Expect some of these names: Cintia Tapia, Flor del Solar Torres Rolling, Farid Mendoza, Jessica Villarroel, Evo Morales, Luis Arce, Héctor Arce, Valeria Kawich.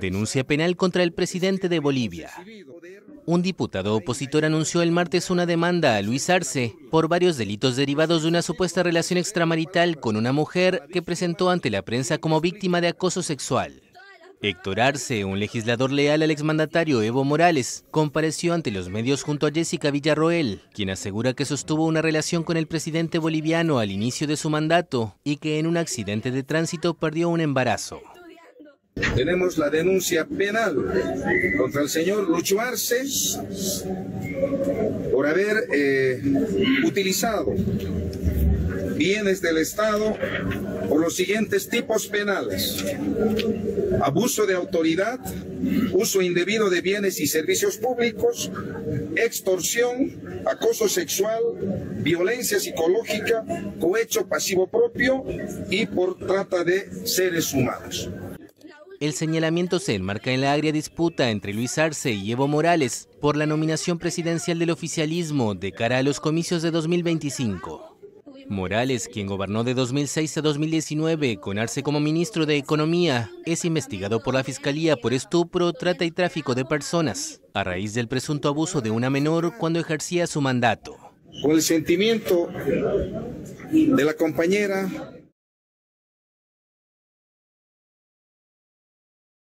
Denuncia penal contra el presidente de Bolivia. Un diputado opositor anunció el martes una demanda a Luis Arce por varios delitos derivados de una supuesta relación extramarital con una mujer que presentó ante la prensa como víctima de acoso sexual. Héctor Arce, un legislador leal al exmandatario Evo Morales, compareció ante los medios junto a Jessica Villarroel, quien asegura que sostuvo una relación con el presidente boliviano al inicio de su mandato y que en un accidente de tránsito perdió un embarazo. Tenemos la denuncia penal contra el señor Luis Arce por haber utilizado bienes del Estado por los siguientes tipos penales: abuso de autoridad, uso indebido de bienes y servicios públicos, extorsión, acoso sexual, violencia psicológica, cohecho pasivo propio y por trata de seres humanos. El señalamiento se enmarca en la agria disputa entre Luis Arce y Evo Morales por la nominación presidencial del oficialismo de cara a los comicios de 2025. Morales, quien gobernó de 2006 a 2019 con Arce como ministro de Economía, es investigado por la Fiscalía por estupro, trata y tráfico de personas, a raíz del presunto abuso de una menor cuando ejercía su mandato. Con el sentimiento de la compañera